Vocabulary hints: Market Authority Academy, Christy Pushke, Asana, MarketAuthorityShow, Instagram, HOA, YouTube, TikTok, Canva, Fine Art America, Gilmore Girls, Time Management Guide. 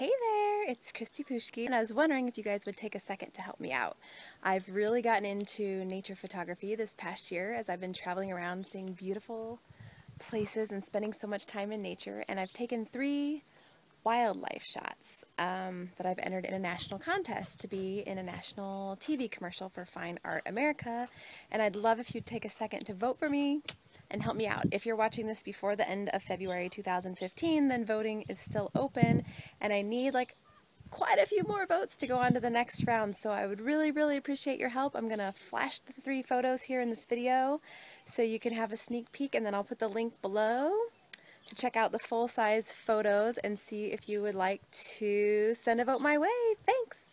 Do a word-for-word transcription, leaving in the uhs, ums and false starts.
Hey there, it's Christy Pushke, and I was wondering if you guys would take a second to help me out. I've really gotten into nature photography this past year as I've been traveling around seeing beautiful places and spending so much time in nature, and I've taken three wildlife shots um, that I've entered in a national contest to be in a national T V commercial for Fine Art America, and I'd love if you'd take a second to vote for me and help me out. If you're watching this before the end of February two thousand fifteen, then voting is still open, and I need like quite a few more votes to go on to the next round, so I would really, really appreciate your help. I'm gonna flash the three photos here in this video so you can have a sneak peek, and then I'll put the link below to check out the full-size photos and see if you would like to send a vote my way. Thanks!